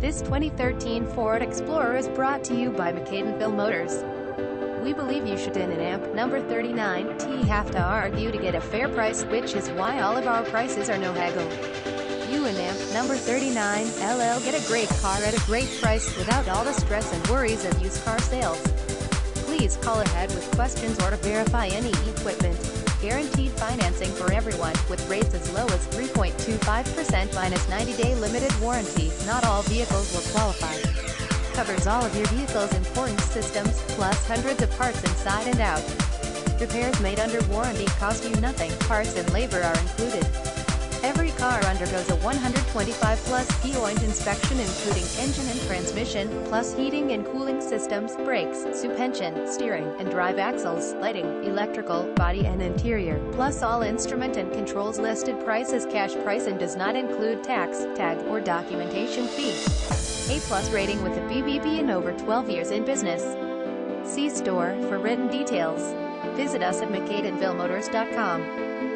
This 2013 Ford Explorer is brought to you by McAdenville Motors. We believe you should in an amp number 39T have to argue to get a fair price, which is why all of our prices are no haggle. You and amp number 39 LL get a great car at a great price without all the stress and worries of used car sales. Please call ahead with questions or to verify any equipment. Guaranteed financing for everyone, with rates as low as 3.25% minus 90-day limited warranty. Not all vehicles will qualify. Covers all of your vehicle's important systems, plus hundreds of parts inside and out. Repairs made under warranty cost you nothing, parts and labor are included. Every car undergoes a 125 plus point inspection, including engine and transmission, plus heating and cooling systems, brakes, suspension, steering, and drive axles, lighting, electrical, body and interior, plus all instrument and controls. Listed price is cash price and does not include tax, tag, or documentation fee. A+ rating with a BBB and over 12 years in business. See store for written details. Visit us at McAdenvilleMotors.com.